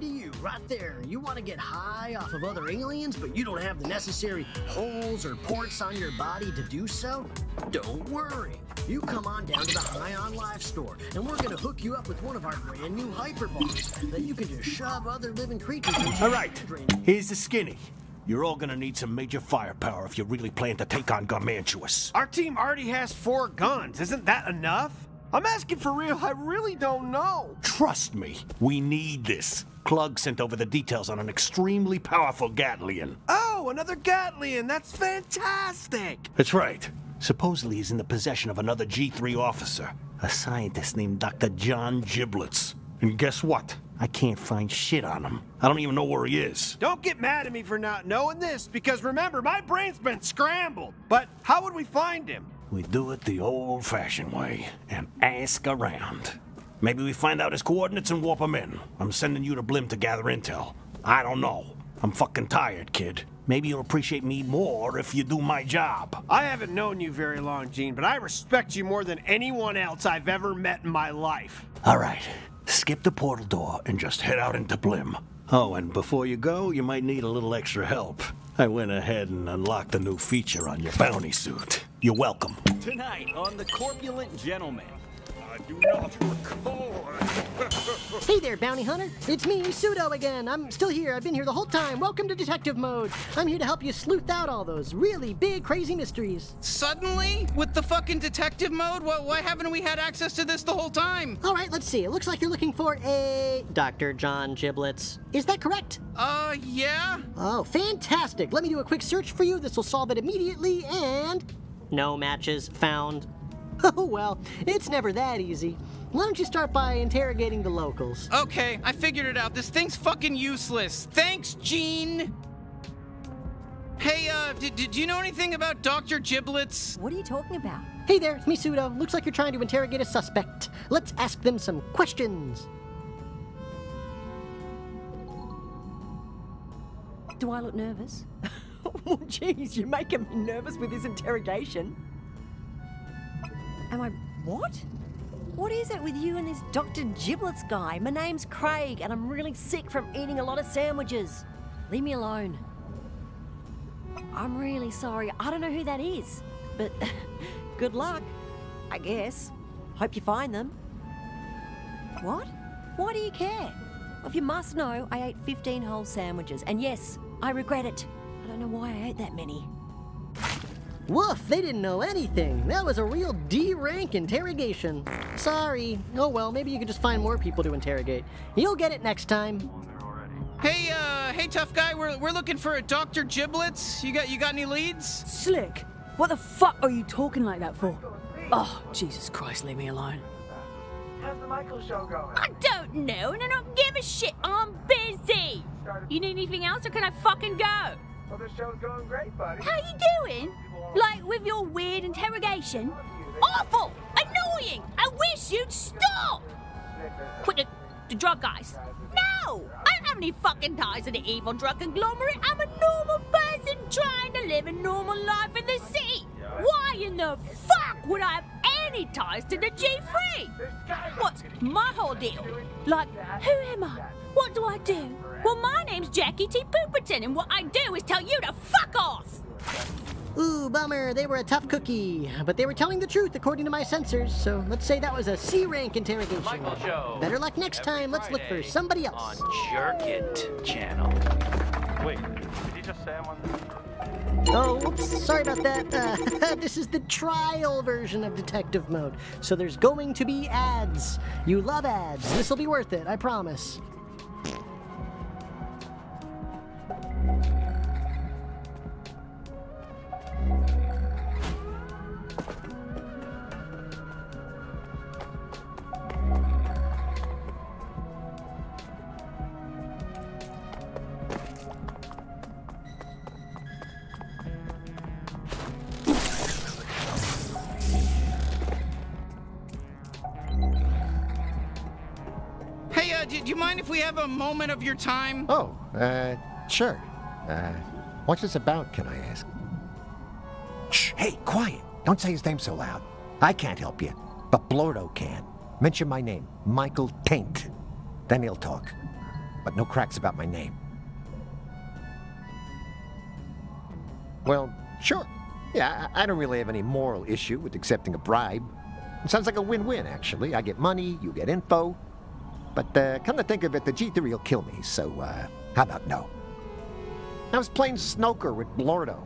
to you right there. You want to get high off of other aliens, but you don't have the necessary holes or ports on your body to do so? Don't worry. You come on down to the High on Life store, and we're going to hook you up with one of our brand new Hyperballs that you can just shove other living creatures into. All right, here's the skinny. You're all going to need some major firepower if you really plan to take on Garmantuous. Our team already has 4 guns. Isn't that enough? I'm asking for real. I really don't know. Trust me, we need this. Clugg sent over the details on an extremely powerful Gatlian. Oh, another Gatlian. That's fantastic. That's right. Supposedly he's in the possession of another G3 officer, a scientist named Dr. John Giblets. And guess what? I can't find shit on him. I don't even know where he is. Don't get mad at me for not knowing this, because remember, my brain's been scrambled. But how would we find him? We do it the old-fashioned way and ask around. Maybe we find out his coordinates and warp him in. I'm sending you to Blim to gather intel. I don't know. I'm fucking tired, kid. Maybe you'll appreciate me more if you do my job. I haven't known you very long, Gene, but I respect you more than anyone else I've ever met in my life. All right. Skip the portal door and just head out into Blim. Oh, and before you go, you might need a little extra help. I went ahead and unlocked the new feature on your bounty suit. You're welcome. Tonight on The Corpulent Gentleman. I do not record. Hey there, bounty hunter. It's me, Pseudo, again. I'm still here. I've been here the whole time. Welcome to detective mode. I'm here to help you sleuth out all those really big, crazy mysteries. Suddenly? With the fucking detective mode? Why haven't we had access to this the whole time? All right, let's see. It looks like you're looking for a... Dr. John Giblets. Is that correct? Yeah. Oh, fantastic. Let me do a quick search for you. This will solve it immediately, and... no matches found. Oh, well, it's never that easy. Why don't you start by interrogating the locals? Okay, I figured it out. This thing's fucking useless. Thanks, Gene! Hey, did you know anything about Dr. Giblets? What are you talking about? Hey there, it's me, Pseudo. Looks like you're trying to interrogate a suspect. Let's ask them some questions. Do I look nervous? Oh, jeez, you're making me nervous with this interrogation. Am I... what? What is it with you and this Dr. Giblets guy? My name's Craig, and I'm really sick from eating a lot of sandwiches. Leave me alone. I'm really sorry. I don't know who that is, but good luck, I guess. Hope you find them. What? Why do you care? Well, if you must know, I ate 15 whole sandwiches, and yes, I regret it. I don't know why I ate that many. Woof, they didn't know anything. That was a real D-rank interrogation. Sorry. Oh well, maybe you can just find more people to interrogate. You'll get it next time. Hey, hey tough guy, we're looking for a Dr. Giblets. You got any leads? Slick, what the fuck are you talking like that for? Oh, Jesus Christ, leave me alone. How's the Michael show going? I don't know, and I don't give a shit. I'm busy. You need anything else, or can I fucking go? Well, the show's going great, buddy. How you doing? Like, with your weird interrogation? Awful! Annoying! I wish you'd stop! Quit the drug guys. No! I don't have any fucking ties to the evil drug conglomerate. I'm a normal person trying to live a normal life in the city. Why in the fuck would I have any ties to the G3? What's my whole deal? Like, who am I? What do I do? Well, my name's Jackie T. Pooperton, and what I do is tell you to fuck off! Ooh, bummer, they were a tough cookie. But they were telling the truth according to my sensors, so let's say that was a C-rank interrogation. Michael Show. Better luck next time, let's look for somebody else. On Jerk It channel. Wait, did you just say I'm on... oh, oops, sorry about that. This is the trial version of detective mode, so there's going to be ads. You love ads. This'll be worth it, I promise. Do you mind if we have a moment of your time? Oh, sure. What's this about, can I ask? Shh, hey, quiet. Don't say his name so loud. I can't help you, but Blordo can. Mention my name, Michael Taint. Then he'll talk. but no cracks about my name. Well, sure. Yeah, I don't really have any moral issue with accepting a bribe. It sounds like a win-win, actually. I get money, you get info. But come to think of it, the G3 will kill me, so how about no? I was playing snooker with Blordo.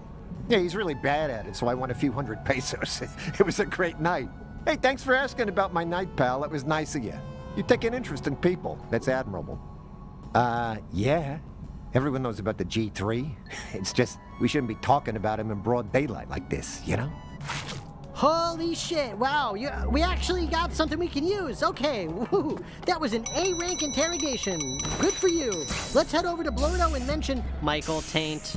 Yeah, he's really bad at it, so I won a few hundred pesos. It was a great night. Hey, thanks for asking about my night, pal. It was nice of you. You take an interest in people. That's admirable. Yeah. Everyone knows about the G3. It's just, we shouldn't be talking about him in broad daylight like this, you know? Holy shit, wow, we actually got something we can use. Okay, woohoo, that was an A-rank interrogation. Good for you. Let's head over to Blordo and mention Michael Taint.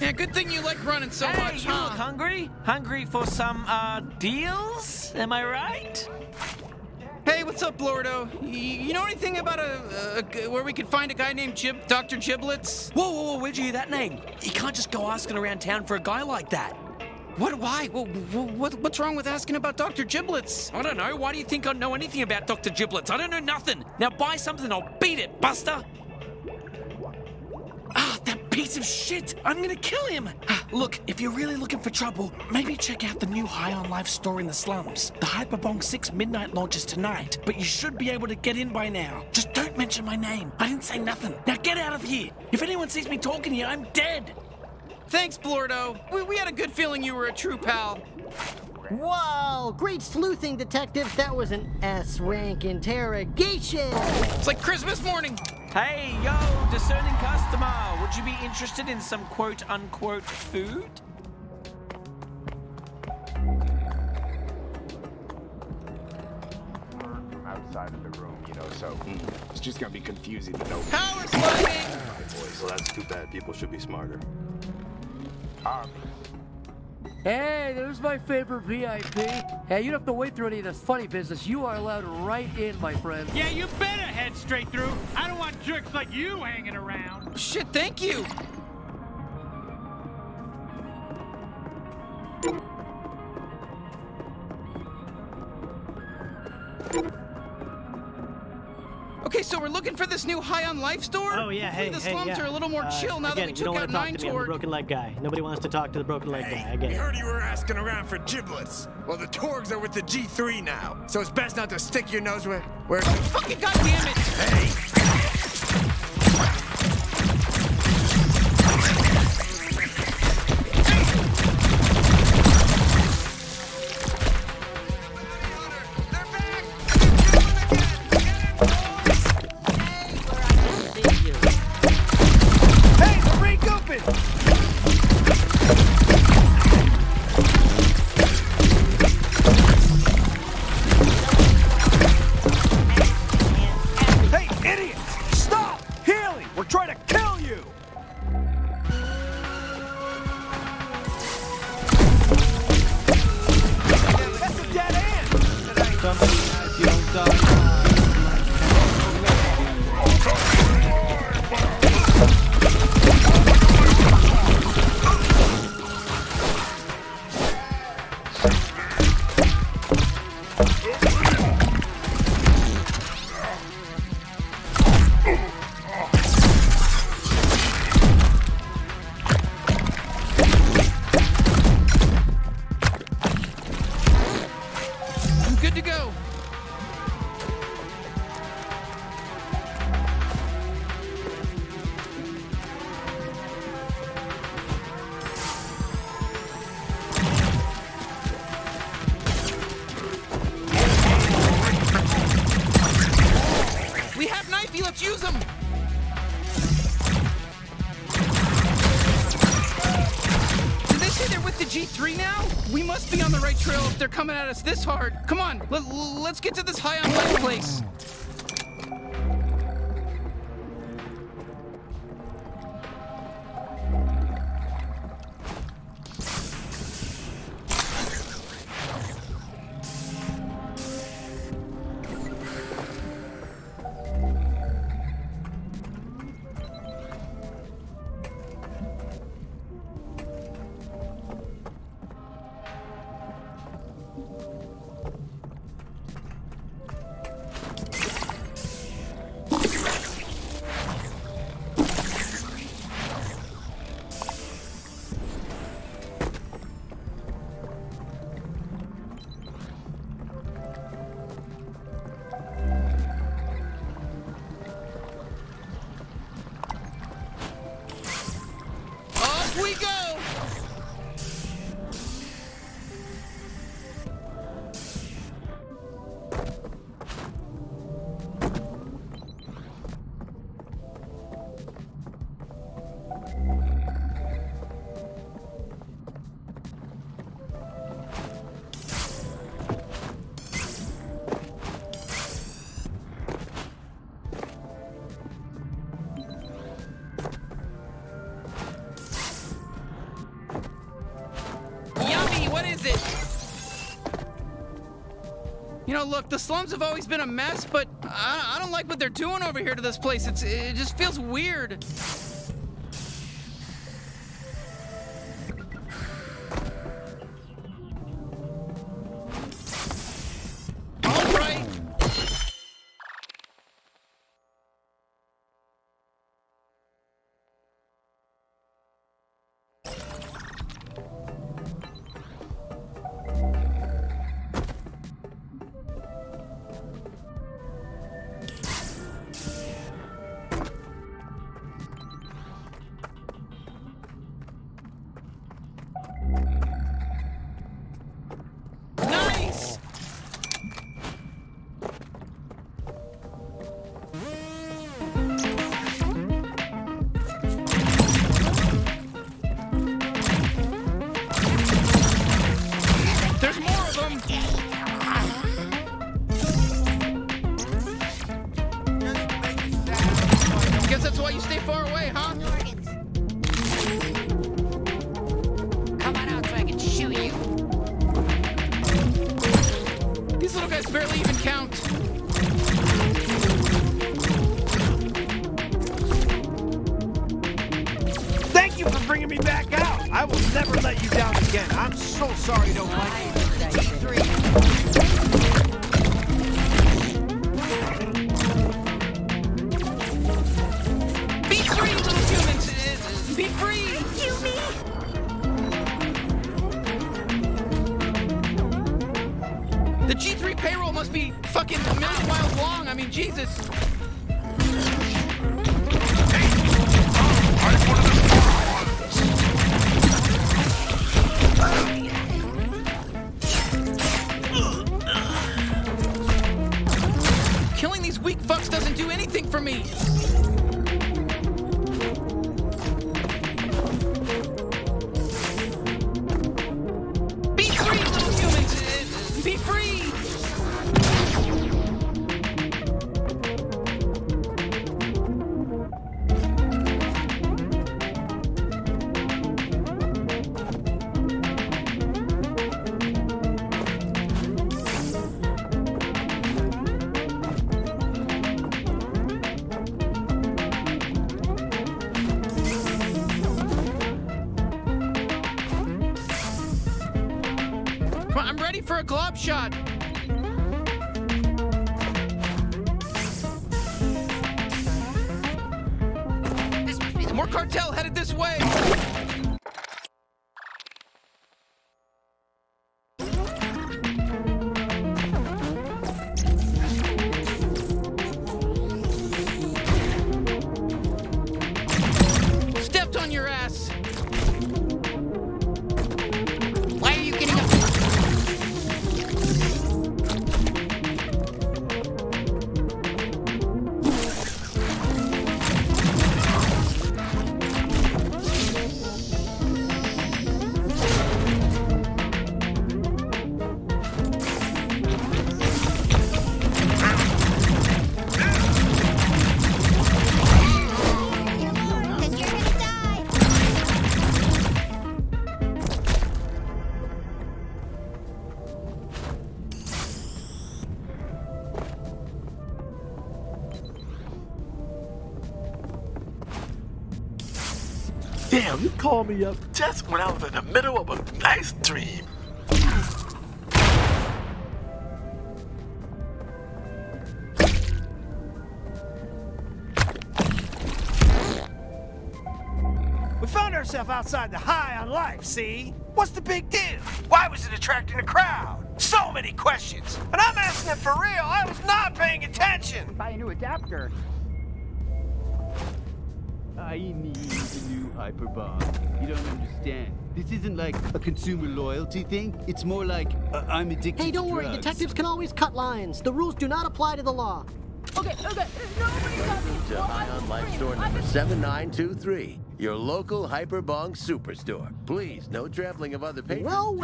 Yeah, good thing you like running so much, huh? Hey, you look hungry? Hungry for some, deals? Am I right? Hey, what's up, Blordo? You know anything about where we could find a guy named Dr. Giblets? Whoa, whoa, whoa, where'd you hear that name? You can't just go asking around town for a guy like that. What, why? What's wrong with asking about Dr. Giblets? I don't know. Why do you think I know anything about Dr. Giblets? I don't know nothing. Now buy something, I'll beat it, Buster. Ah, that piece of shit. I'm gonna kill him. Look, if you're really looking for trouble, maybe check out the new High on Life store in the slums. The Hyperbong 6 midnight launches tonight, but you should be able to get in by now. Just don't mention my name. I didn't say nothing. Now get out of here. If anyone sees me talking here, I'm dead. Thanks, Blordo. We had a good feeling you were a true pal. Whoa! Great sleuthing, detectives. That was an S-rank interrogation. It's like Christmas morning. Hey, yo, discerning customer. Would you be interested in some quote-unquote food? From outside of the room, you know, so it's just gonna be confusing to know. Power sliding! Boys, well, that's too bad. People should be smarter. Hey, there's my favorite VIP. Hey, you don't have to wait through any of this funny business. You are allowed right in, my friend. Yeah, you better head straight through. I don't want jerks like you hanging around. Shit, thank you. Okay, so we're looking for this new High on Life store? Oh, yeah, hey, the slums are a little more chill now that we took out 9 Torg. I'm the broken leg guy. Nobody wants to talk to the broken leg guy, I get it. We heard you were asking around for Giblets. Well, the Torgs are with the G3 now, so it's best not to stick your nose where... Oh, fucking goddamn it! Coming at us this hard. Come on, let's get to this High on Life place. know, look, the slums have always been a mess, but I don't like what they're doing over here to this place. It just feels weird. Call me up just when I was in the middle of a nice dream. We found ourselves outside the High on Life, see? What's the big deal? Why was it attracting a crowd? So many questions. And I'm asking it for real. I was not paying attention. Buy a new adapter. I need a new Hyperball. You don't understand. This isn't like a consumer loyalty thing. It's more like I'm addicted to drugs. Hey, don't worry. Detectives can always cut lines. The rules do not apply to the law. Okay. Nobody got me. To High on Life store number 7923. Your local Hyperbong superstore. Please, no trampling of other patrons. Well.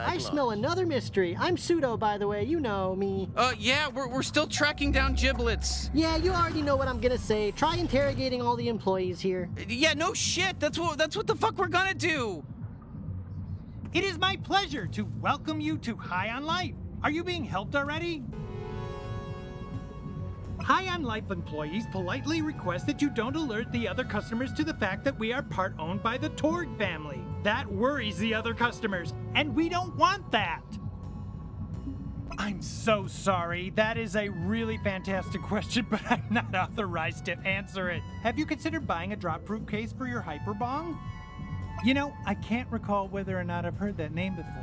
I smell another mystery. I'm Pseudo, by the way. You know me. Yeah, we're still tracking down Giblets. Yeah, you already know what I'm gonna say. Try interrogating all the employees here. Yeah, no shit. That's what the fuck we're gonna do. It is my pleasure to welcome you to High on Life. Are you being helped already? High on Life employees politely request that you don't alert the other customers to the fact that we are part owned by the Torg family. That worries the other customers, and we don't want that. I'm so sorry. That is a really fantastic question, but I'm not authorized to answer it. Have you considered buying a drop fruit case for your Hyperbong? You know, I can't recall whether or not I've heard that name before.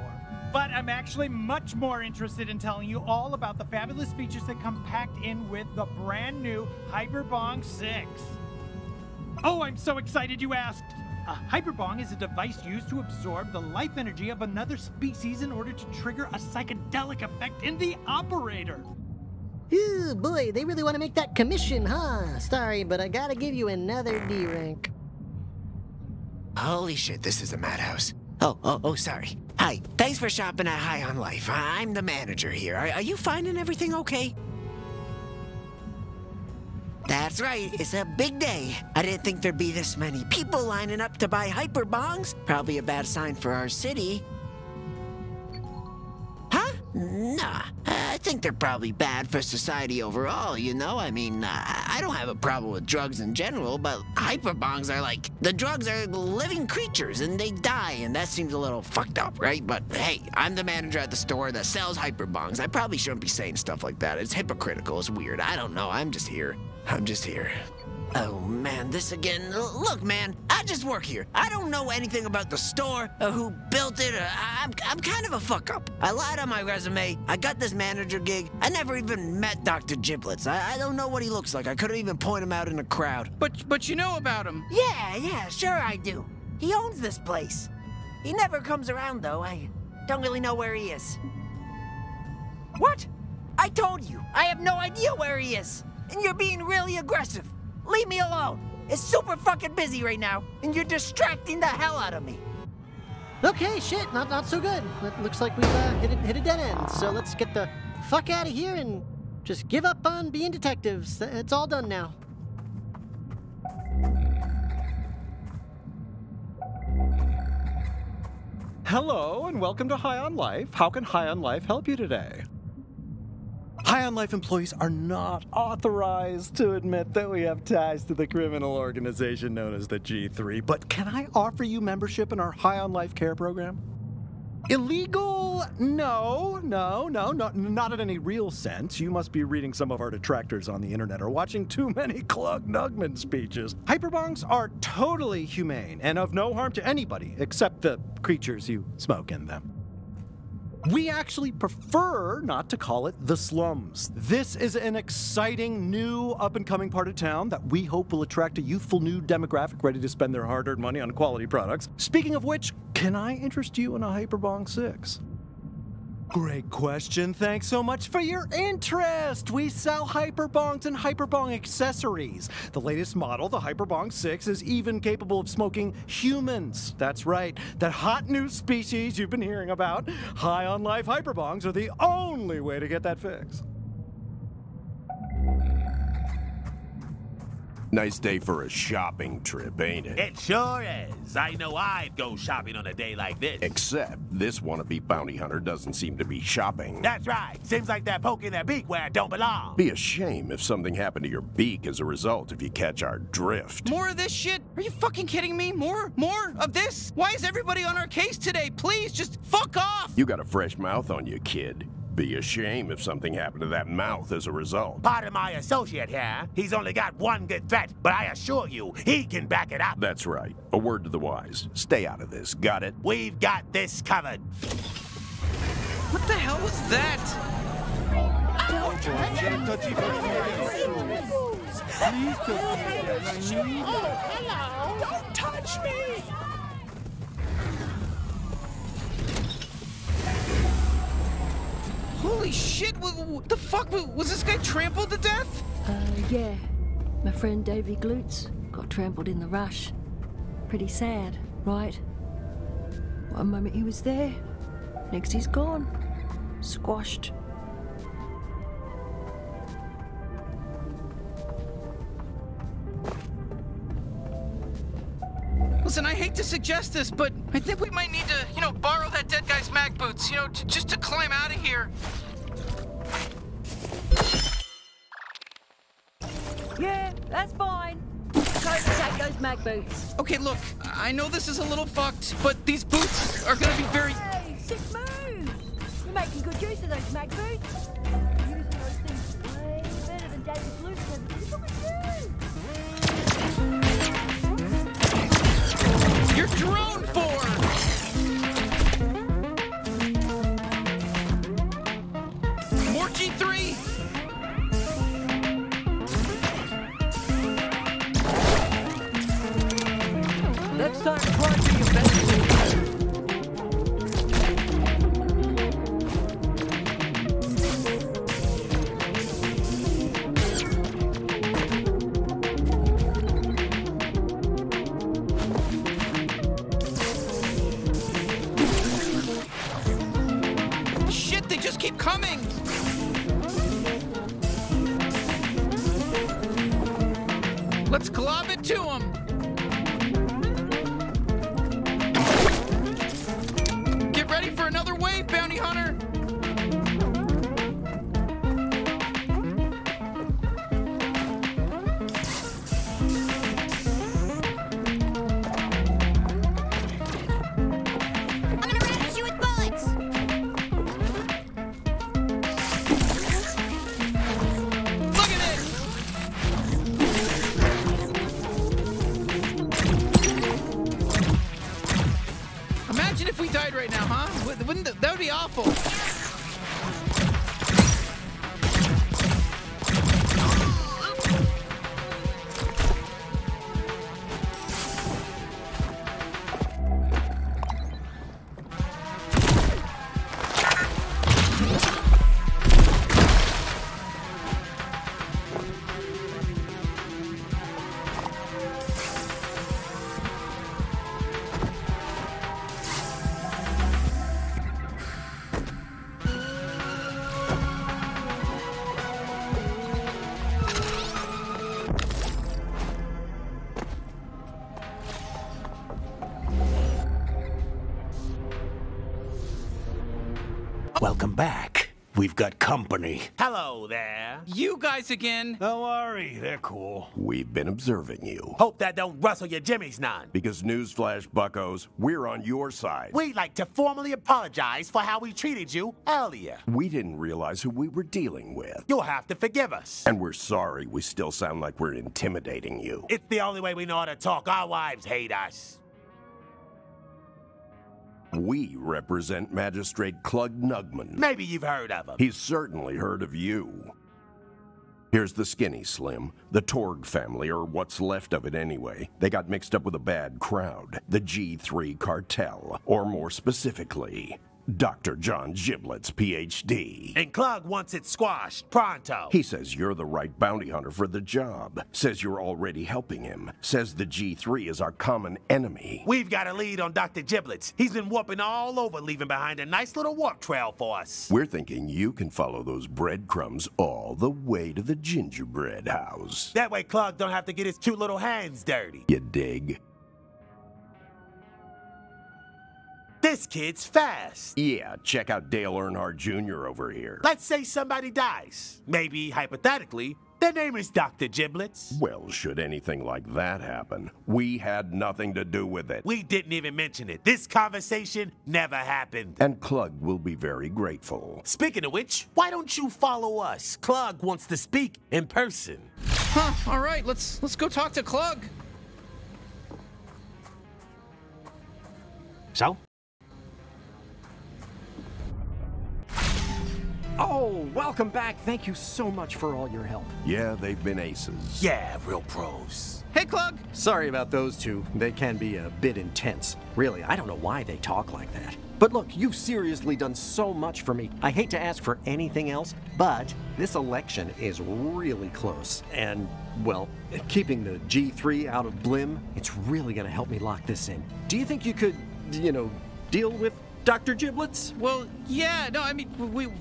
But I'm actually much more interested in telling you all about the fabulous features that come packed in with the brand new Hyperbong 6. Oh, I'm so excited you asked! A Hyperbong is a device used to absorb the life energy of another species in order to trigger a psychedelic effect in the operator. Ooh, boy, they really want to make that commission, huh? Sorry, but I gotta give you another D rank. Holy shit, this is a madhouse. Oh, sorry. Hi, thanks for shopping at High on Life. I'm the manager here. Are you finding everything okay? That's right, it's a big day. I didn't think there'd be this many people lining up to buy Hyperbongs. Probably a bad sign for our city. Huh? Nah, I think they're probably bad for society overall, you know? I mean, I don't have a problem with drugs in general, but Hyperbongs are like, the drugs are living creatures and they die, and that seems a little fucked up, right? But hey, I'm the manager at the store that sells Hyperbongs. I probably shouldn't be saying stuff like that. It's hypocritical, it's weird. I don't know, I'm just here. Oh man, this again. Look man, I just work here. I don't know anything about the store or who built it. I'm kind of a fuck up. I lied on my resume. I got this manager gig. I never even met Dr. Giblets. I don't know what he looks like. I couldn't even point him out in a crowd. But you know about him. Yeah, sure I do. He owns this place. He never comes around though. I don't really know where he is. What? I told you. I have no idea where he is. And you're being really aggressive. Leave me alone. It's super fucking busy right now, and you're distracting the hell out of me. Okay, shit, not so good. It looks like we've hit a dead end, so let's get the fuck out of here and just give up on being detectives. It's all done now. Hello, and welcome to High on Life. How can High on Life help you today? High on Life employees are not authorized to admit that we have ties to the criminal organization known as the G3, but can I offer you membership in our High on Life care program? Illegal? No, not in any real sense. You must be reading some of our detractors on the internet or watching too many Clugg Nugman speeches. Hyperbongs are totally humane and of no harm to anybody except the creatures you smoke in them. We actually prefer not to call it the slums. This is an exciting, new, up-and-coming part of town that we hope will attract a youthful new demographic ready to spend their hard-earned money on quality products. Speaking of which, can I interest you in a Hyperbong 6? Great question. Thanks so much for your interest. We sell Hyperbongs and Hyperbong accessories. The latest model, the Hyperbong 6, is even capable of smoking humans. That's right. That hot new species you've been hearing about. High on Life Hyperbongs are the only way to get that fix. Nice day for a shopping trip, ain't it? It sure is. I know I'd go shopping on a day like this. Except this wannabe bounty hunter doesn't seem to be shopping. That's right. Seems like they're poking their beak where it don't belong. Be a shame if something happened to your beak as a result if you catch our drift. More of this shit? Are you fucking kidding me? More of this? Why is everybody on our case today? Please, just fuck off! You got a fresh mouth on you, kid. Be a shame if something happened to that mouth as a result. Pardon my associate here. He's only got one good threat, but I assure you, he can back it up. That's right. A word to the wise. Stay out of this. Got it? We've got this covered. What the hell was that? Don't touch me! Holy shit, what the fuck? Was this guy trampled to death? Yeah. My friend Davy Glutes got trampled in the rush. Pretty sad, right? One moment he was there, next he's gone. Squashed. Listen, I hate to suggest this, but I think we might need to, borrow that dead guy's mag boots, just to climb out of here. Yeah, that's fine. Time to take those mag boots. Okay, look, I know this is a little fucked, but these boots are gonna be very... Hey, sick move! You're making good use of those mag boots. You're using those things way better than David Blue's ever. Look at you! You're drone for! G3! Let's start watching your best. Shit, they just keep coming! Let's glob it to him. Get ready for another wave, bounty hunter. I'm gonna rash you with bullets. Look at this. If we died right now, huh? Wouldn't that would be awful. Welcome back. We've got company. Hello there. You guys again. Don't worry, they're cool. We've been observing you. Hope that don't rustle your jimmies none. Because newsflash, buckos, we're on your side. We'd like to formally apologize for how we treated you earlier. We didn't realize who we were dealing with. You'll have to forgive us. And we're sorry we still sound like we're intimidating you. It's the only way we know how to talk. Our wives hate us. We represent Magistrate Clugg. Maybe you've heard of him. He's certainly heard of you. Here's the skinny slim. The Torg family, or what's left of it anyway. They got mixed up with a bad crowd. The G3 cartel. Or more specifically, Dr. John Giblets, PhD. And Clugg wants it squashed, pronto. He says you're the right bounty hunter for the job. Says you're already helping him. Says the G3 is our common enemy. We've got a lead on Dr. Giblets. He's been warping all over, leaving behind a nice little warp trail for us. We're thinking you can follow those breadcrumbs all the way to the gingerbread house. That way Clugg don't have to get his cute little hands dirty. You dig? This kid's fast. Yeah, check out Dale Earnhardt Jr. over here. Let's say somebody dies. Maybe, hypothetically, their name is Dr. Giblets. Well, should anything like that happen, we had nothing to do with it. We didn't even mention it. This conversation never happened. And Clugg will be very grateful. Speaking of which, why don't you follow us? Clugg wants to speak in person. Huh, all right, let's go talk to Clugg. So? Oh, welcome back. Thank you so much for all your help. Yeah, they've been aces. Yeah, real pros. Hey, Clugg. Sorry about those two. They can be a bit intense. Really, I don't know why they talk like that. But look, you've seriously done so much for me. I hate to ask for anything else, but this election is really close. And, well, keeping the G3 out of Blim, it's really going to help me lock this in. Do you think you could, you know, deal with Dr. Giblets? Well, yeah, no, I mean,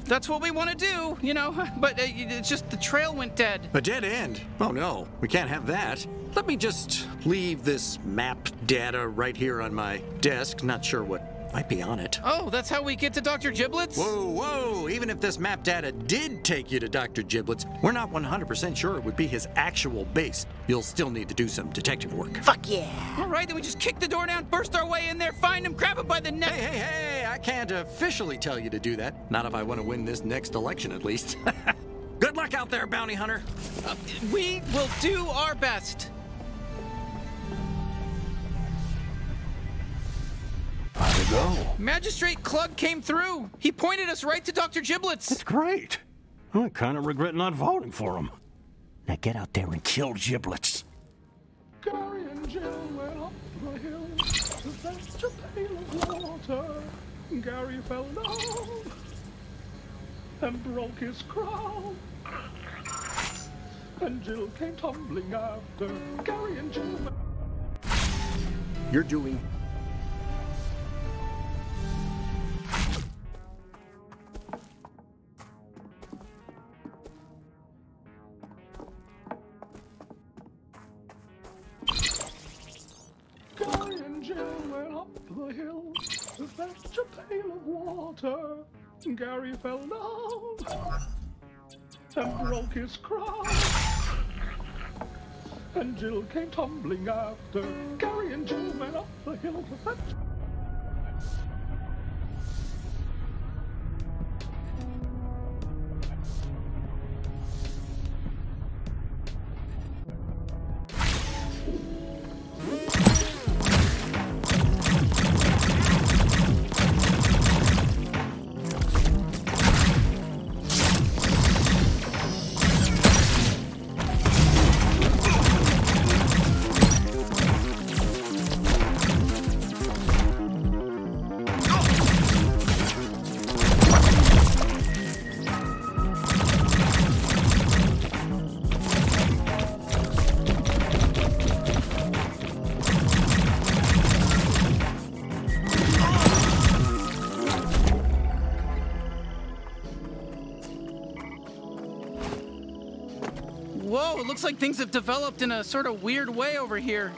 that's what we want to do, you know, but it's just the trail went dead. A dead end? Oh, no, we can't have that. Let me just leave this map data right here on my desk. Not sure what Might be on it. Oh, that's how we get to Dr. Giblets? Whoa, whoa! Even if this map data did take you to Dr. Giblets, we're not 100% sure it would be his actual base. You'll still need to do some detective work. Fuck yeah! All right, then we just kick the door down, burst our way in there, find him, grab him by the neck. Hey, hey, hey! I can't officially tell you to do that. Not if I want to win this next election, at least. Good luck out there, bounty hunter. We will do our best. How'd it go? Magistrate Clugg came through. He pointed us right to Dr. Giblets. That's great. I kind of regret not voting for him. Now get out there and kill Giblets. Gary and Jill went up the hill to fetch a pail of water. Gary fell down and broke his crown. And Jill came tumbling after. Gary and Jill. You're doing. Gary fell down and broke his crown. And Jill came tumbling after. Gary and Jill went up the hill to fetch. Looks like things have developed in a sort of weird way over here.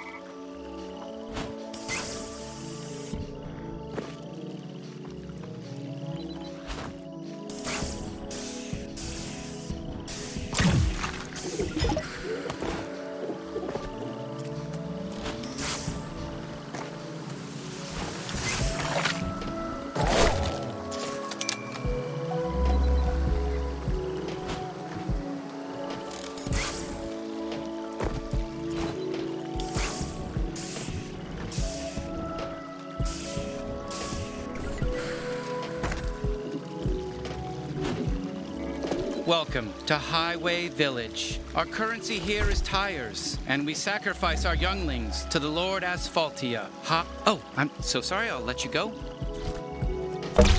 Welcome to Highway Village. Our currency here is tires, and we sacrifice our younglings to the Lord Asphaltia. Ha! Oh, I'm so sorry, I'll let you go.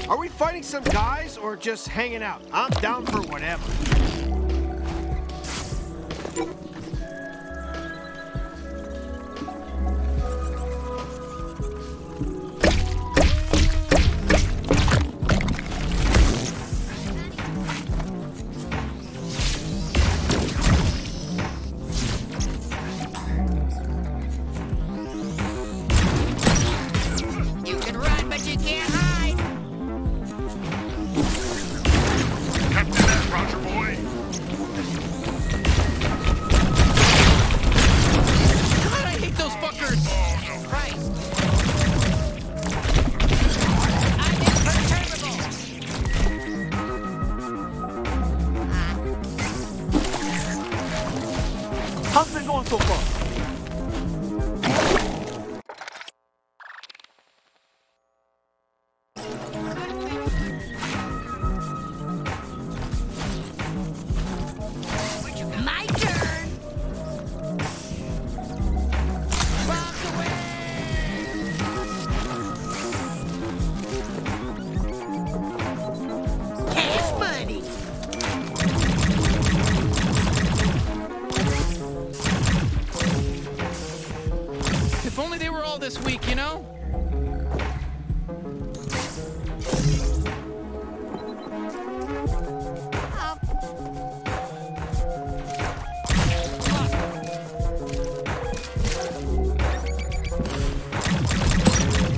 Are we fighting some guys or just hanging out? I'm down for whatever.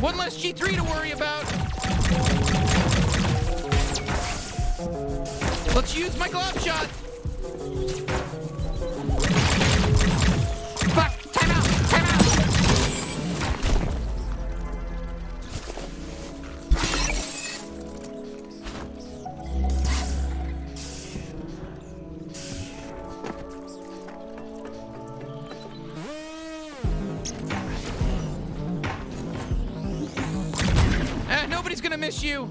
One less G3 to worry about. Let's use my glove shot. Fuck! Time out! Time out! Nobody's gonna miss you.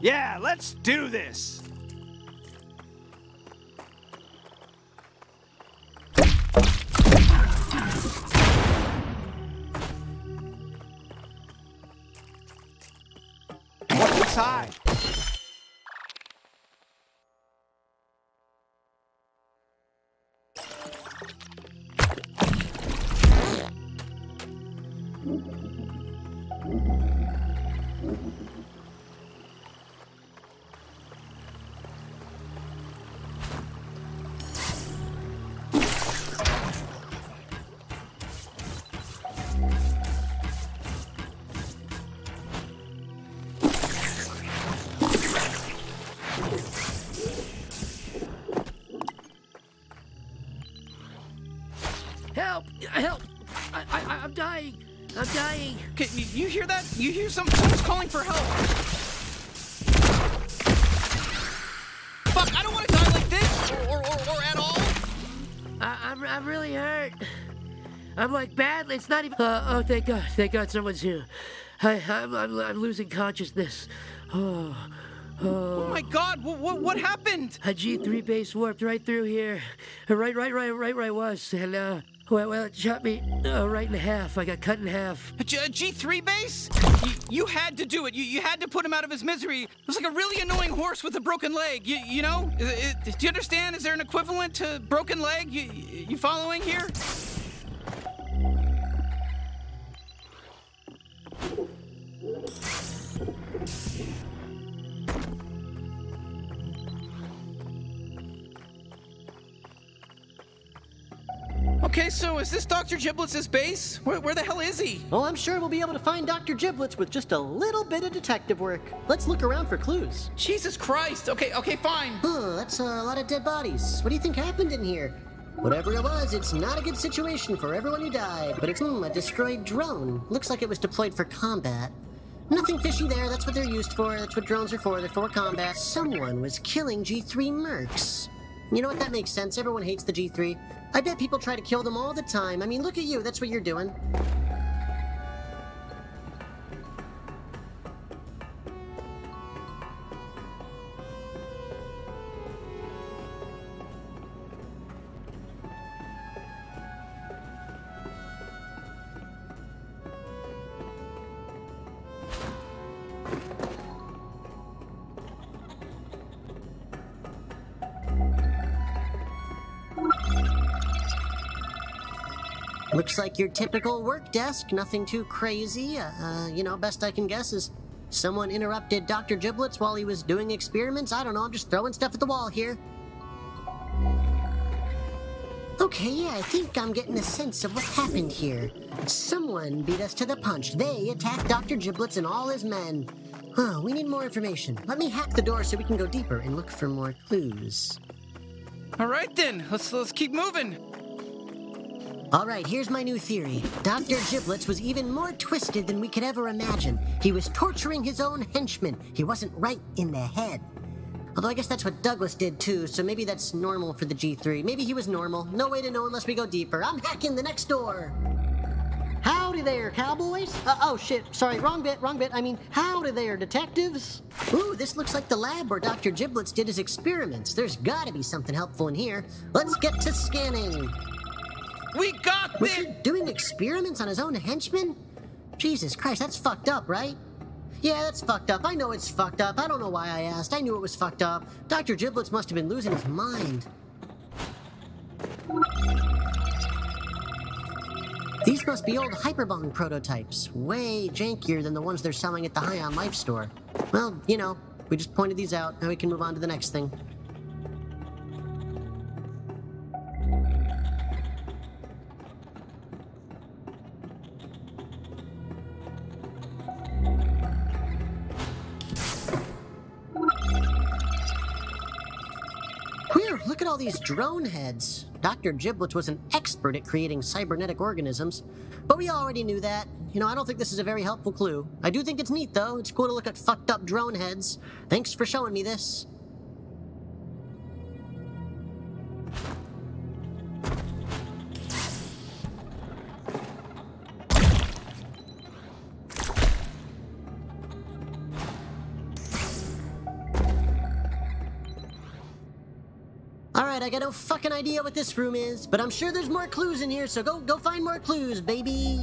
Yeah, let's do this! What's inside? I'm dying. Okay, you hear that? You hear someone's calling for help. Fuck, I don't want to die like this, or at all. I'm really hurt. I'm like badly, it's not even... oh, thank God someone's here. I'm losing consciousness. Oh my God, what happened? A G3 base warped right through here. Right where I was, and well, it shot me right in half. I got cut in half. A G3 base? You had to do it. You had to put him out of his misery. It was like a really annoying horse with a broken leg. You know? Do you understand? Is there an equivalent to broken leg? You following here? Okay, so is this Dr. Giblets' base? Where the hell is he? Well, I'm sure we'll be able to find Dr. Giblets with just a little bit of detective work. Let's look around for clues. Jesus Christ! Okay, fine. That's a lot of dead bodies. What do you think happened in here? Whatever it was, it's not a good situation for everyone who died. But it's a destroyed drone. Looks like it was deployed for combat. Nothing fishy there, that's what they're used for. That's what drones are for, they're for combat. Someone was killing G3 mercs. You know what, that makes sense. Everyone hates the G3. I bet people try to kill them all the time. I mean, look at you. That's what you're doing. Looks like your typical work desk, nothing too crazy. You know, best I can guess is someone interrupted Dr. Giblets while he was doing experiments. I don't know, I'm just throwing stuff at the wall here. Okay, yeah, I think I'm getting a sense of what happened here. Someone beat us to the punch. They attacked Dr. Giblets and all his men. Oh, we need more information. Let me hack the door so we can go deeper and look for more clues. All right then, let's keep moving. Alright, here's my new theory. Dr. Giblets was even more twisted than we could ever imagine. He was torturing his own henchmen. He wasn't right in the head. Although I guess that's what Douglas did too, so maybe that's normal for the G3. Maybe he was normal. No way to know unless we go deeper. I'm hacking the next door! Howdy there, cowboys! Oh shit, sorry, wrong bit. I mean, howdy there, detectives! Ooh, this looks like the lab where Dr. Giblets did his experiments. There's gotta be something helpful in here. Let's get to scanning! We got this! Was he doing experiments on his own henchmen? Jesus Christ, that's fucked up, right? Yeah, that's fucked up. I know it's fucked up. I don't know why I asked. I knew it was fucked up. Dr. Giblets must have been losing his mind. These must be old Hyperbong prototypes. Way jankier than the ones they're selling at the High on Life store. Well, you know, we just pointed these out. Now we can move on to the next thing. Look at all these drone heads. Dr. Giblets was an expert at creating cybernetic organisms, but we already knew that. You know, I don't think this is a very helpful clue. I do think it's neat, though. It's cool to look at fucked up drone heads. Thanks for showing me this. I got no fucking idea what this room is, but I'm sure there's more clues in here, so go find more clues, baby.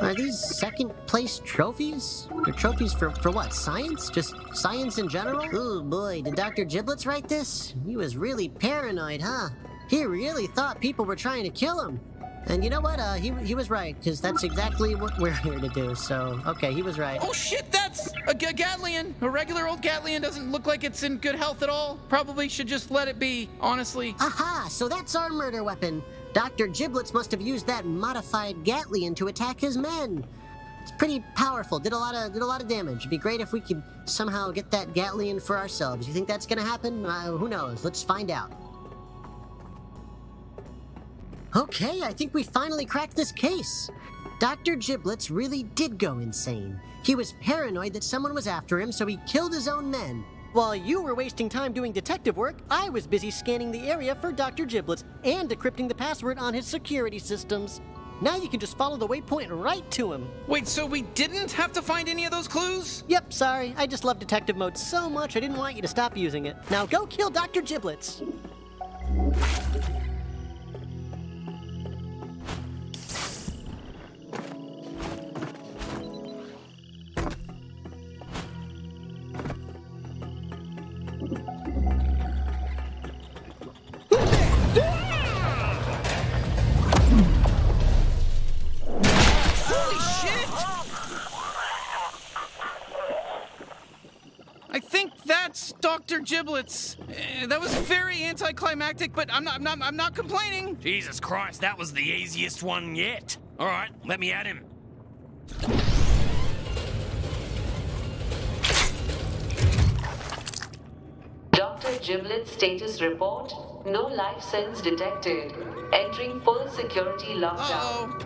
Are these second place trophies? They're trophies for what? Science? Just science in general? Oh boy, did Dr. Giblets write this? He was really paranoid, huh? He really thought people were trying to kill him. And you know what? He was right, because that's exactly what we're here to do, so... Okay, he was right. Oh shit, that's a Gatlian! A regular old Gatlian doesn't look like it's in good health at all. Probably should just let it be, honestly. Aha! So that's our murder weapon. Dr. Giblets must have used that modified Gatlian to attack his men. It's pretty powerful. Did a lot of damage. It'd be great if we could somehow get that Gatlian for ourselves. You think that's gonna happen? Who knows? Let's find out. Okay, I think we finally cracked this case. Dr. Giblets really did go insane. He was paranoid that someone was after him, so he killed his own men. While you were wasting time doing detective work, I was busy scanning the area for Dr. Giblets and decrypting the password on his security systems. Now you can just follow the waypoint right to him. Wait, so we didn't have to find any of those clues? Yep, sorry. I just love detective mode so much I didn't want you to stop using it. Now go kill Dr. Giblets. Dr. Giblets, that was very anticlimactic, but I'm not complaining. Jesus Christ, that was the easiest one yet. All right, let me at him. Dr. Giblets status report: no life signs detected. Entering full security lockdown.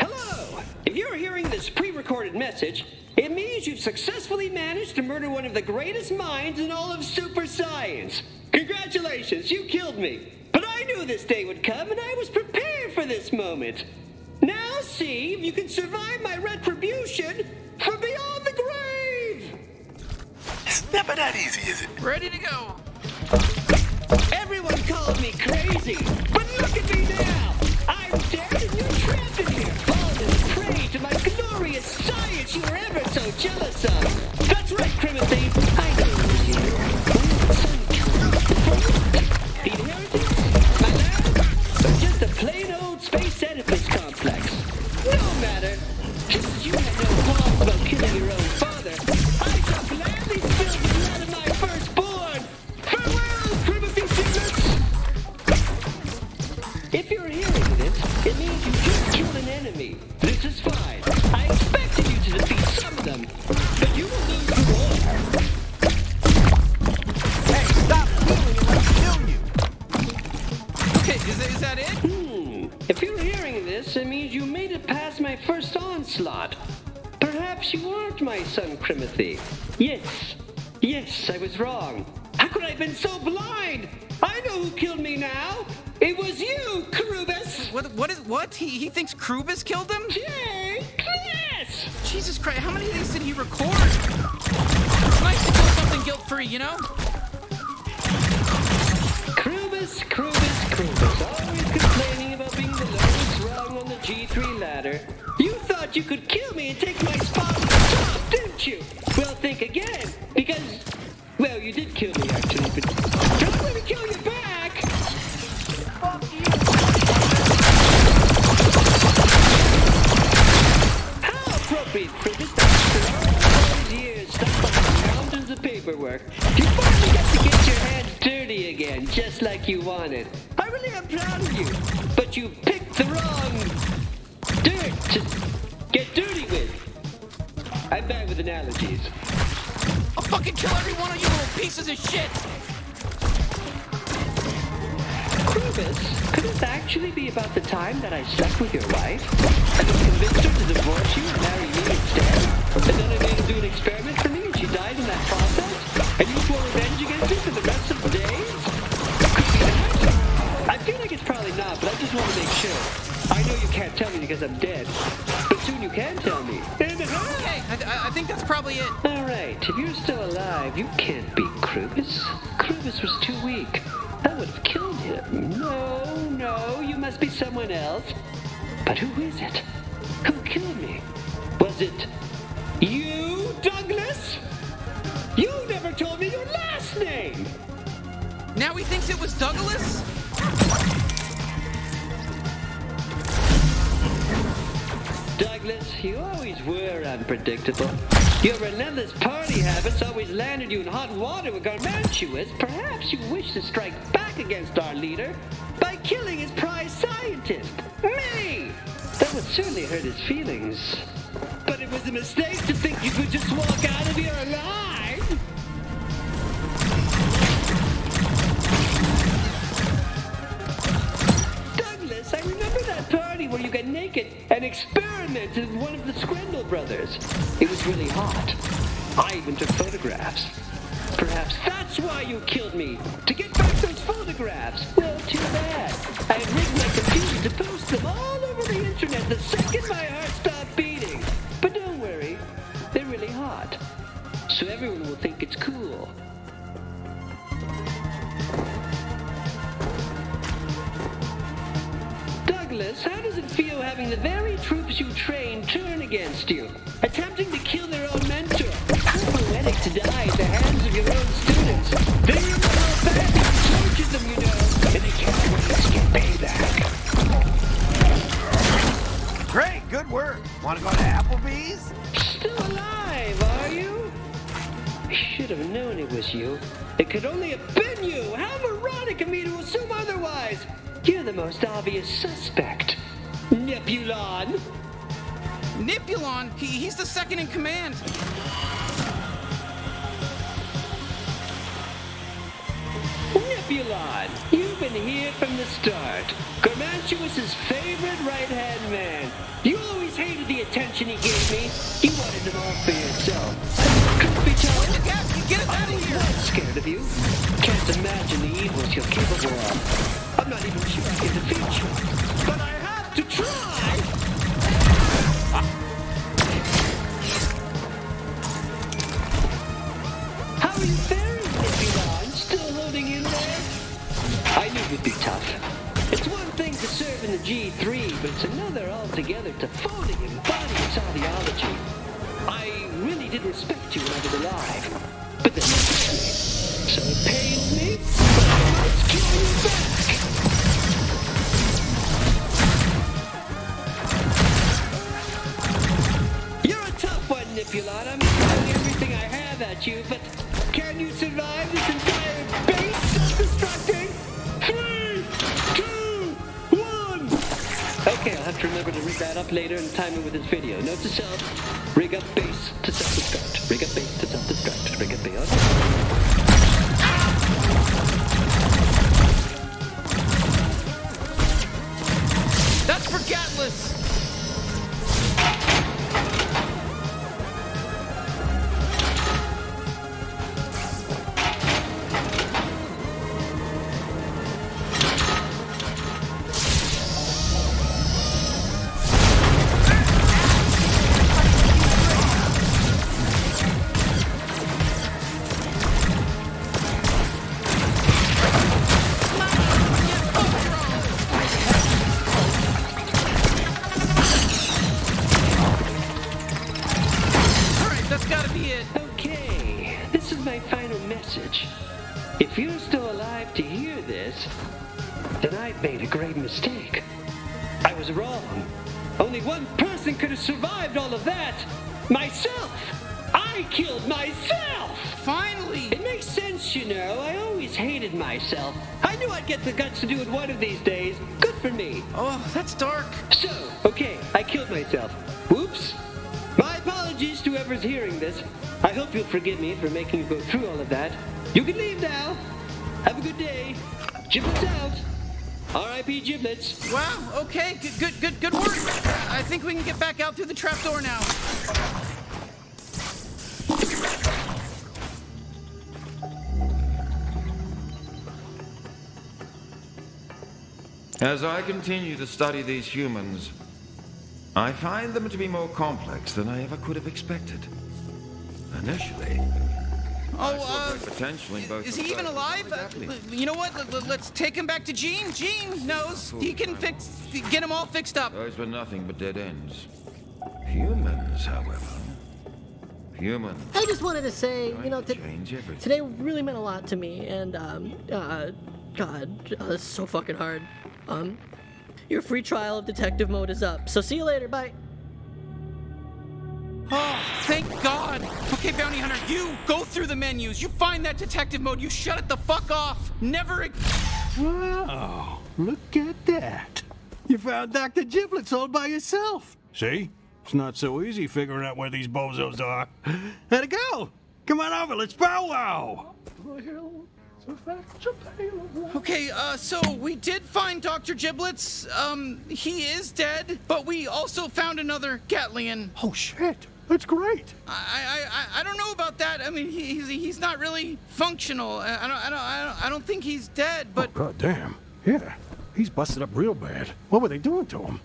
Hello. If you're hearing this pre-recorded message, it means you've successfully managed to murder one of the greatest minds in all of super science. Congratulations, you killed me. But I knew this day would come, and I was prepared for this moment. Now see if you can survive my retribution from beyond the grave. It's never that easy, is it? Ready to go. Everyone called me crazy, but look at me now. I'm dead and you're trapped in here, fallen prey to my glorious science you were ever so jealous of. That's right, Krimadine. I know you. Inheritance? My lab? Just a plain old space edifice complex. No matter. Just as you had no qualms about killing your own father, I shall gladly spill the blood of my firstborn. Farewell, Krimadine Giblets! If you're here, it means you just killed an enemy. This is fine. I expected you to defeat some of them, but you will not. slot. Perhaps you aren't my son, Krimadine. Yes. Yes, I was wrong. How could I have been so blind? I know who killed me now. It was you, Krubus. What? He thinks Krubus killed him? Jake, yes! Jesus Christ, how many of these did he record? It's nice to kill something guilt-free, you know? Krubus, always complaining about being the lowest rung on the G3 ladder. You thought you could kill me and take my spot on the top, didn't you? Well, think again, because, well, you did kill me, actually, but don't let me kill you back! Fuck you! How appropriate for this after all these years stuck by mountains of paperwork. You finally got to get your hands dirty again, just like you wanted. I really am proud of you, but you picked the wrong dirt to get dirty with. I'm bad with analogies. I'll fucking kill every one of you little pieces of shit! Krubus, could this actually be about the time that I slept with your wife? I was convinced her to divorce you and marry me instead? And then I made her do an experiment for me and she died in that process? And you swore revenge against me for the rest of the days? Could be that? I feel like it's probably not, but I just want to make sure. I know you can't tell me because I'm dead, but soon you can tell me. Okay, I think that's probably it. All right, if you're still alive, you can't beat Krubus. Krubus was too weak. That would have killed him. No, you must be someone else. But who is it? Who killed me? Was it you, Douglas? You never told me your last name! Now he thinks it was Douglas? Douglas, you always were unpredictable. Your relentless party habits always landed you in hot water with Garmantuous. Perhaps you wish to strike back against our leader by killing his prize scientist, me! That would certainly hurt his feelings. But it was a mistake to think you could just walk out of here alive! Douglas, I remember that party where you got naked and experimented with one of the Screndel brothers. It was really hot. I even took photographs. Perhaps that's why you killed me, to get back those photographs. Well, too bad. I had rigged my computer to post them all over the internet the second my heart stopped beating. But don't worry, they're really hot. So everyone will think it's cool. Douglas, how does it feel having the very troops you train turn against you, attempting to kill their own mentor? How poetic to die at the hands of your own students. They remember how badly you tortured them, you know, and they can't wait to get payback. Great, good work. Want to go to Applebee's? Still alive, are you? Should have known it was you. It could only have been you. How moronic of me to assume otherwise. You're the most obvious suspect. Nipulon! Nipulon? He's the second in command. Nipulon, you've been here from the start. Garmantuous' favorite right-hand man. You always hated the attention he gave me. You wanted them all for yourself. Couldn't be told. What the heck? Get us out of here! I'm scared of you. Can't imagine the evils you're capable of. I'm not even sure I can defeat you, but I have to try! How are you faring, Nipulon? Still holding in there? I knew it would be tough. It's one thing to serve in the G3, but it's another altogether to fully embody its ideology. I really did respect you when I was alive, but then you killed me. So it pains me, but I must kill you back! Nipulon, I'm throwing everything I have at you, but can you survive this entire base self-destructing? 3, 2, 1! Okay, I'll have to remember to rig that up later and time it with this video. Note to self, rig up base to self-destruct. Rig up base to self-destruct. Rig up base. That's for Gatlus! This is my final message. If you're still alive to hear this, then I've made a grave mistake. I was wrong. Only one person could have survived all of that. Myself! I killed myself! Finally! It makes sense, you know. I always hated myself. I knew I'd get the guts to do it one of these days. Good for me. Oh, that's dark. So, okay, I killed myself. Whoops. My apologies to whoever's hearing this. I hope you'll forgive me for making you go through all of that. You can leave now. Have a good day. Giblets out. R.I.P. Giblets. Wow, okay, good work. I think we can get back out through the trapdoor now. As I continue to study these humans, I find them to be more complex than I ever could have expected. Initially, is he even alive? You know what? Let's take him back to Gene. Gene knows he can get him all fixed up. Those were nothing but dead ends. Humans, however. Humans. I just wanted to say, you know, today really meant a lot to me, and God, this is so fucking hard. Your free trial of detective mode is up. So see you later. Bye. Oh, thank God! Okay, Bounty Hunter, you go through the menus, you find that detective mode, you shut it the fuck off! Never again! Wow, look at that! You found Dr. Giblets all by yourself! See? It's not so easy figuring out where these bozos are. How'd it go? Come on over, let's bow-wow! Okay, so we did find Dr. Giblets. He is dead, but we also found another Gatlian. Oh, shit. That's great. I don't know about that. I mean, he's not really functional. I don't think he's dead, but... Oh, God damn. Yeah. He's busted up real bad. What were they doing to him?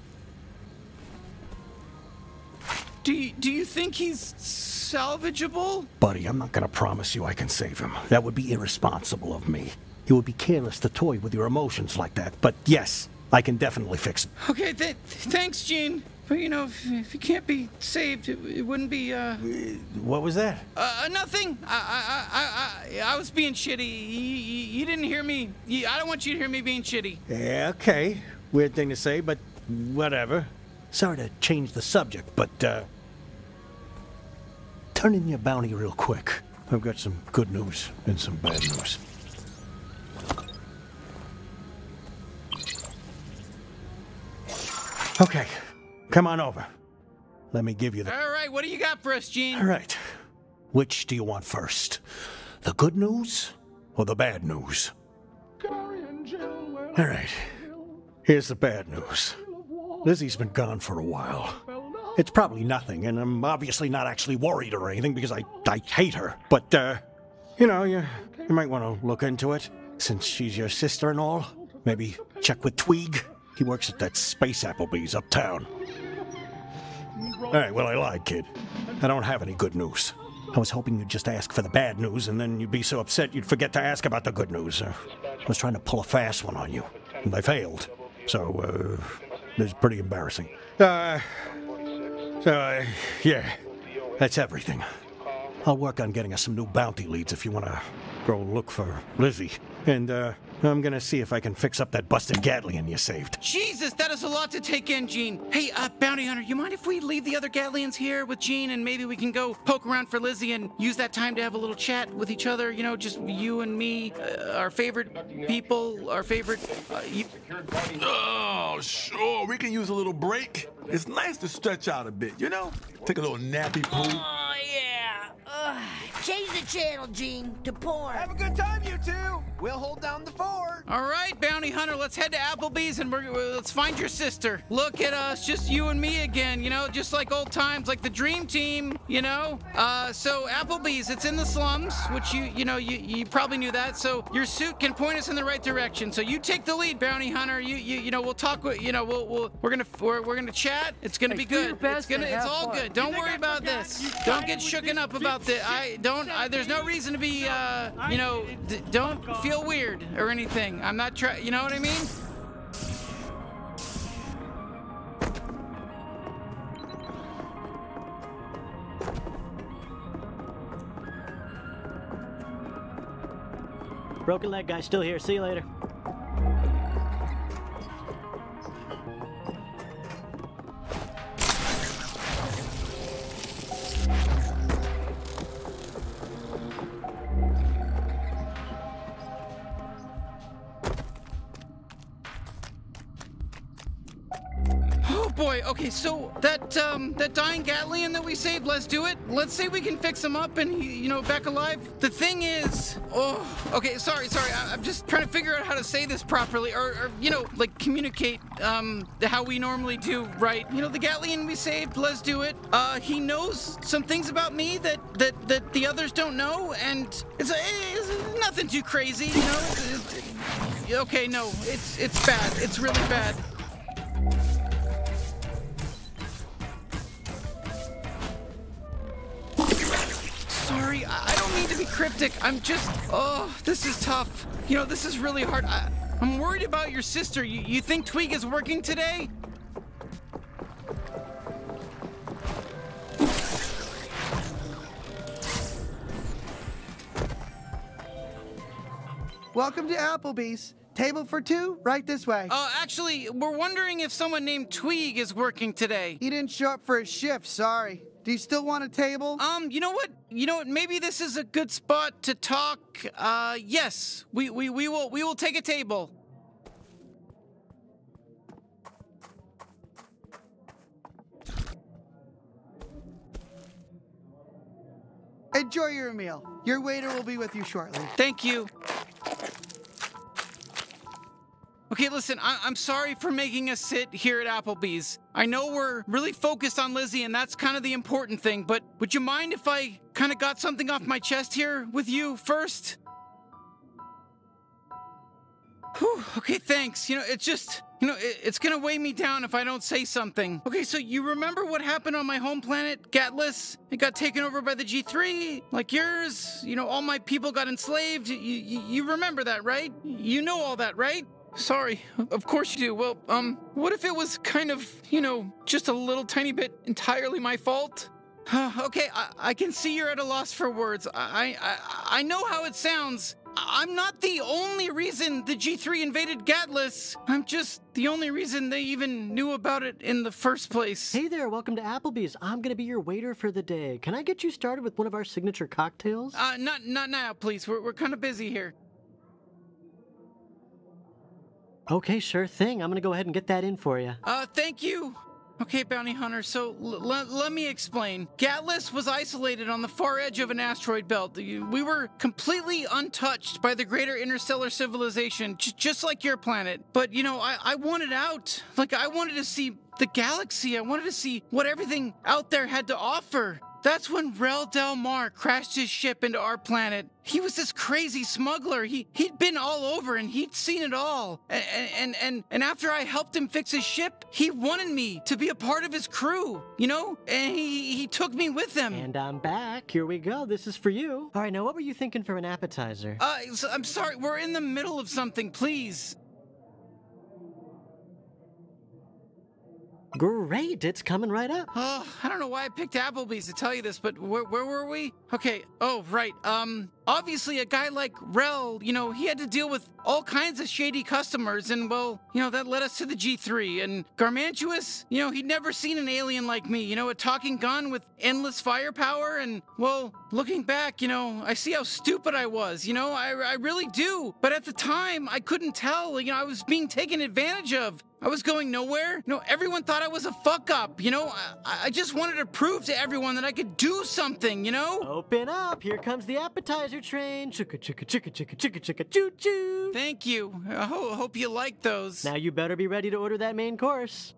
Do you think he's salvageable? Buddy, I'm not gonna promise you I can save him. That would be irresponsible of me. It would be careless to toy with your emotions like that. But yes, I can definitely fix it. Okay, thanks, Gene. But you know, if he can't be saved, it wouldn't be, What was that? Nothing. I was being shitty. You didn't hear me. I don't want you to hear me being shitty. Yeah, okay. Weird thing to say, but whatever. Sorry to change the subject, but, turn in your bounty real quick. I've got some good news and some bad news. Okay, come on over. Let me give you the... All right, what do you got for us, Gene? All right. Which do you want first? The good news or the bad news? All right, here's the bad news. Lizzie's been gone for a while. It's probably nothing, and I'm obviously not actually worried or anything because I hate her. But, you know, you might want to look into it, since she's your sister and all. Maybe check with Tweeg. He works at that space Applebee's uptown. All right, well, I lied, kid. I don't have any good news. I was hoping you'd just ask for the bad news, and then you'd be so upset you'd forget to ask about the good news. I was trying to pull a fast one on you, and I failed. So, it's pretty embarrassing. Yeah, that's everything. I'll work on getting us some new bounty leads if you want to go look for Lizzie. And, I'm gonna see if I can fix up that busted Gatlian you saved. Jesus, that is a lot to take in, Gene. Hey, Bounty Hunter, you mind if we leave the other Gatlians here with Gene and maybe we can go poke around for Lizzie and use that time to have a little chat with each other? You know, just you and me, our favorite people, our favorite... Oh, sure, we can use a little break. It's nice to stretch out a bit, you know? Take a little nappy poo. Oh, yeah. Change the channel, Gene, to porn. Have a good time, you two. We'll hold down the fort. All right, Bounty Hunter, let's head to Applebee's and let's find your sister. Look at us, just you and me again, you know, just like old times, like the dream team, you know? So Applebee's, it's in the slums, which you probably knew that, so your suit can point us in the right direction. So you take the lead, Bounty Hunter. You know, we'll talk, you know, we're gonna chat. It's gonna be good. It's all good. Don't worry about this. Don't get shooken up about this. There's no reason to be, you know, don't feel weird or anything. I'm not trying, you know what I mean? Broken leg guy still here. See you later. Okay, so that dying Gatlian that we saved, Lezduit, let's say we can fix him up and he, you know, back alive. The thing is, oh, okay, sorry. I'm just trying to figure out how to say this properly, or you know, like communicate how we normally do, right? You know, the Gatlian we saved, Lezduit, he knows some things about me that the others don't know, and it's nothing too crazy, you know. Okay, no, it's bad. It's really bad. I don't mean to be cryptic. I'm just, oh, this is tough. You know, this is really hard. I'm worried about your sister. You think Tweeg is working today? Welcome to Applebee's. Table for two, right this way. Actually, we're wondering if someone named Tweeg is working today. He didn't show up for his shift, sorry. Do you still want a table? You know what? Maybe this is a good spot to talk. Yes, we will take a table. Enjoy your meal. Your waiter will be with you shortly. Thank you. Okay, listen, I'm sorry for making us sit here at Applebee's. I know we're really focused on Lizzie, and that's kind of the important thing, but would you mind if I kind of got something off my chest here with you first? Whew, okay, thanks. You know, it's just, you know, it's gonna weigh me down if I don't say something. Okay, so you remember what happened on my home planet, Gatlus? It got taken over by the G3, like yours. You know, all my people got enslaved. You remember that, right? You know all that, right? Sorry, of course you do. Well, what if it was kind of, you know, just a little tiny bit entirely my fault? Okay, I can see you're at a loss for words. I know how it sounds. I'm not the only reason the G3 invaded Gatlus. I'm just the only reason they even knew about it in the first place. Hey there, welcome to Applebee's. I'm gonna be your waiter for the day. Can I get you started with one of our signature cocktails? Not now, please. We're kind of busy here. Okay, sure thing. I'm gonna go ahead and get that in for you. Thank you. Okay, bounty hunter, so let me explain. Gatlus was isolated on the far edge of an asteroid belt. We were completely untouched by the greater interstellar civilization, just like your planet. But, you know, I wanted out. Like, I wanted to see the galaxy. I wanted to see what everything out there had to offer. That's when Rel Del Mar crashed his ship into our planet. He was this crazy smuggler. He'd been all over and he'd seen it all. And after I helped him fix his ship, he wanted me to be a part of his crew, you know? And he took me with him. And I'm back. Here we go. This is for you. All right, now what were you thinking for an appetizer? I'm sorry. We're in the middle of something, please. Great, it's coming right up. Oh, I don't know why I picked Applebee's to tell you this, but where were we? Okay, oh, right. Obviously a guy like Rel, you know, he had to deal with all kinds of shady customers, and, well, you know, that led us to the G3. And Garmantuous, you know, he'd never seen an alien like me, you know, a talking gun with endless firepower, and, well, looking back, you know, I see how stupid I was, you know, I really do. But at the time, I couldn't tell, you know, I was being taken advantage of. I was going nowhere. You know, everyone thought I was a fuck-up, you know? I just wanted to prove to everyone that I could do something, you know? Open up, here comes the appetizer train. Chicka, chicka, chicka, chicka, chicka, chicka, choo-choo. Thank you. I hope you like those. Now you better be ready to order that main course.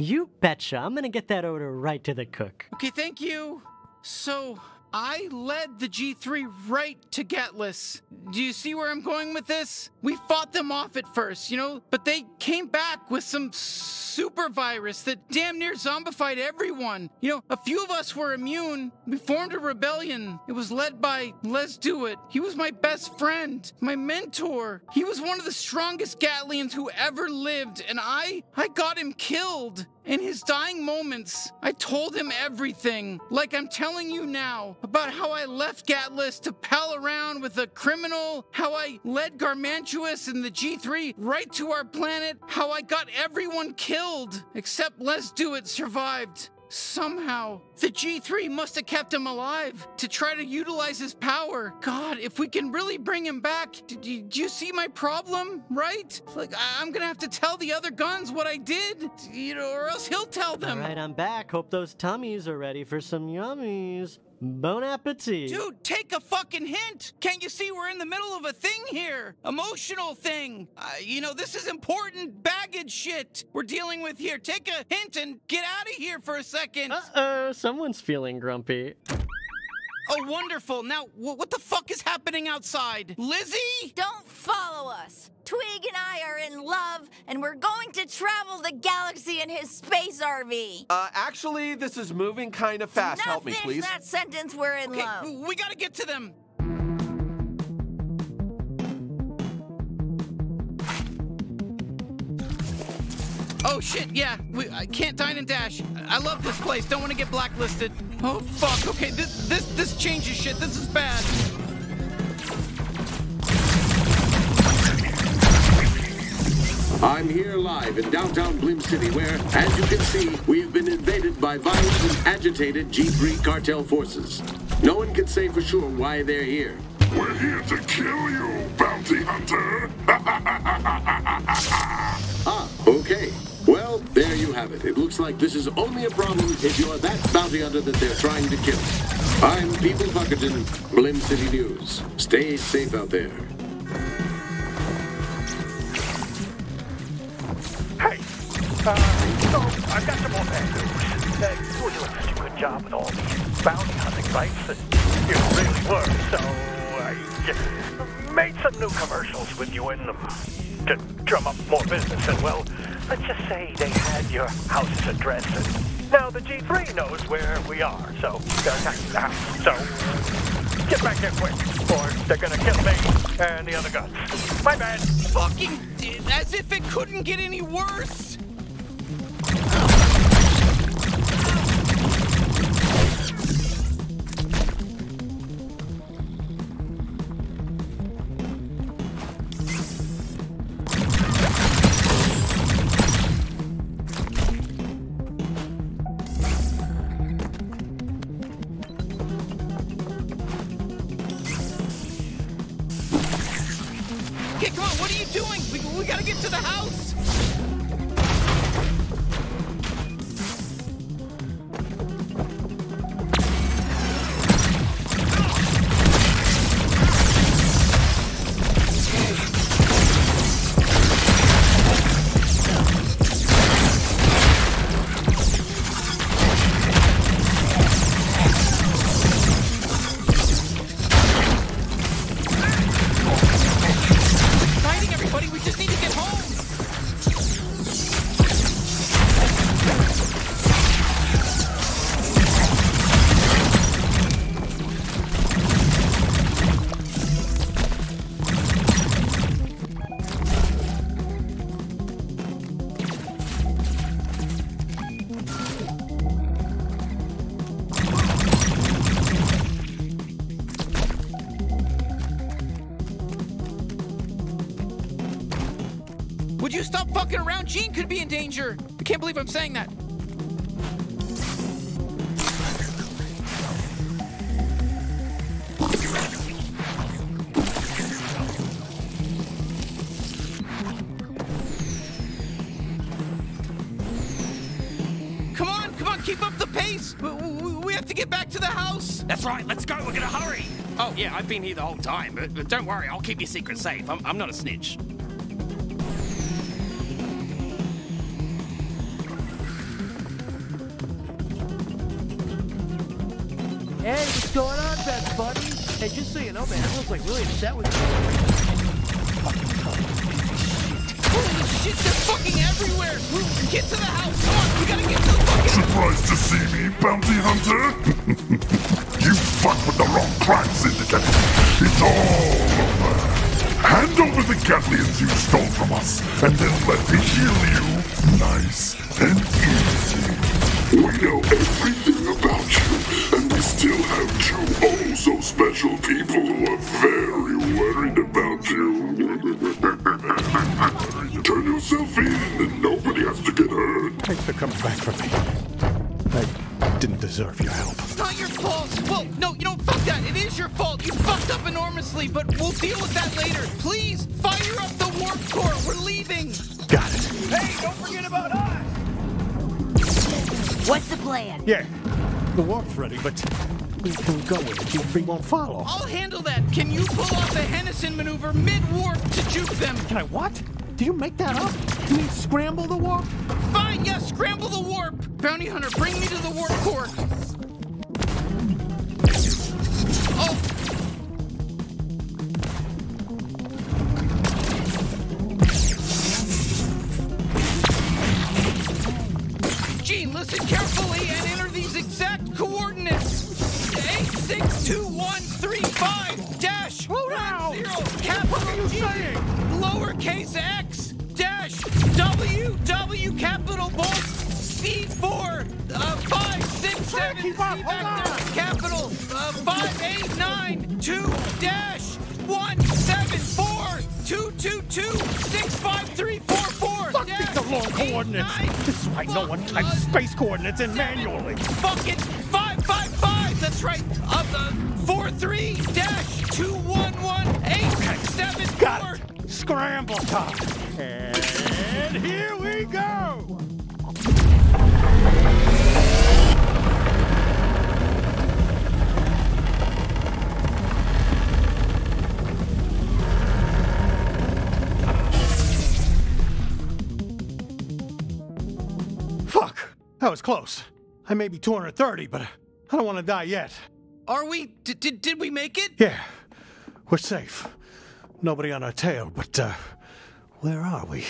You betcha. I'm gonna get that order right to the cook. Okay, thank you. So, I led the G3 right to Gatlus. Do you see where I'm going with this? We fought them off at first, you know, but they came back with some super virus that damn near zombified everyone. You know, a few of us were immune. We formed a rebellion. It was led by Lezduit. He was my best friend, my mentor. He was one of the strongest Gatlians who ever lived, and I got him killed. In his dying moments, I told him everything, like I'm telling you now, about how I left Gatlus to pal around with a criminal, how I led Garmantuous and the G3 right to our planet, how I got everyone killed, except Lezduit survived. Somehow. The G3 must have kept him alive to try to utilize his power. God, if we can really bring him back, do you see my problem, right? Like, I'm gonna have to tell the other guns what I did, you know, or else he'll tell them. All right, I'm back. Hope those tummies are ready for some yummies. Bon appetit. Dude, take a fucking hint. Can't you see we're in the middle of a thing here? Emotional thing. You know, this is important baggage shit we're dealing with here. Take a hint and get out of here for a second. Uh-oh, someone's feeling grumpy. Oh, wonderful. Now, what the fuck is happening outside? Lizzie? Don't follow us. Tweeg and I are in love, and we're going to travel the galaxy in his space RV. Actually, this is moving kind of fast. Now help me, please. That sentence, we're in love. We gotta get to them. Oh, shit, yeah. I can't dine and dash. I love this place. Don't want to get blacklisted. Oh, fuck. Okay, this changes shit. This is bad. I'm here live in downtown Blim City where, as you can see, we've been invaded by violent and agitated G3 cartel forces. No one can say for sure why they're here. We're here to kill you, bounty hunter. Ah, okay. Well, there you have it. It looks like this is only a problem if you're that bounty hunter that they're trying to kill. I'm People Buckerton, Blim City News. Stay safe out there. Hey, so I've got some more news. You were doing such a good job with all these bounty hunting fights, and you really were, so I made some new commercials with you in them to drum up more business, and well, let's just say they had your house's address, and now the G3 knows where we are, so, get back there quick, or they're gonna kill me and the other guns. My bad. Fucking, as if it couldn't get any worse! Gene could be in danger. I can't believe I'm saying that. Come on, keep up the pace. We have to get back to the house. That's right, let's go, we're gonna hurry. Oh yeah, I've been here the whole time, but don't worry, I'll keep your secret safe. I'm not a snitch. Hey, what's going on, best buddy? Hey, just so you know, man, everyone's like really upset with you. Holy shit, they're fucking everywhere! Get to the house, come on! We gotta get to the fucking house! Surprised to see me, bounty hunter? You fuck with the wrong crime syndicate! It's all over! Hand over the the Gatlians you stole from us, and then let me heal you nice and easy. We know everything about you, and we still have two oh-so-special people who are very worried about you. Turn yourself in, and nobody has to get hurt. Thanks for coming back for me. I didn't deserve your help. It's not your fault! Well, no, you know, fuck that! It is your fault! You fucked up enormously, but we'll deal with that later! Please, fire up the warp core! We're leaving! Got it. Hey, don't forget about us! What's the plan? Yeah, the warp's ready, but we can go with it. G3 won't follow. I'll handle that! Can you pull off the Hennison maneuver mid-warp to juke them? Can I what? Did you make that up? You mean scramble the warp? Fine, yes, scramble the warp! Bounty Hunter, bring me to the warp core! Oh! Gene, listen carefully and enter these exact coordinates! 862-135 dash! Wow! 10, capital G, lowercase x! W capital Bolt C4 567 C back there capital 5892-174-222-65344 dash the wrong coordinates. This is why no one types space coordinates in manually. Fucking 555. That's right. Up the 43-211-874. Scramble top. And here we go! Fuck! That was close. I may be 230, but I don't want to die yet. Are we? Did we make it? Yeah. We're safe. Nobody on our tail, but, where are we?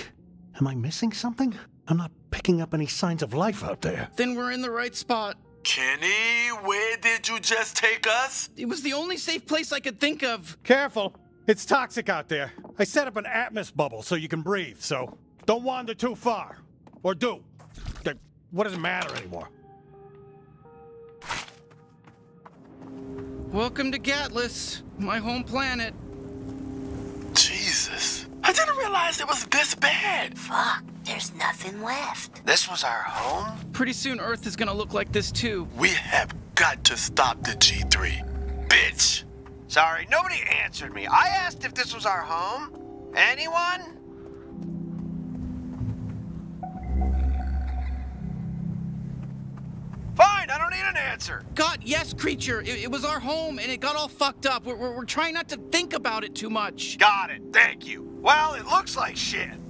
Am I missing something? I'm not picking up any signs of life out there. Then we're in the right spot. Kenny, where did you just take us? It was the only safe place I could think of. Careful. It's toxic out there. I set up an atmos bubble so you can breathe, so don't wander too far. Or do. What does it matter anymore? Welcome to Gatlus, my home planet. Jesus. I didn't realize it was this bad! Fuck, there's nothing left. This was our home? Pretty soon Earth is gonna look like this too. We have got to stop the G3. Bitch! Sorry, nobody answered me. I asked if this was our home. Anyone? Fine, I don't need an answer. God, yes, creature. It was our home, and it got all fucked up. We're trying not to think about it too much. Got it. Thank you. Well, it looks like shit.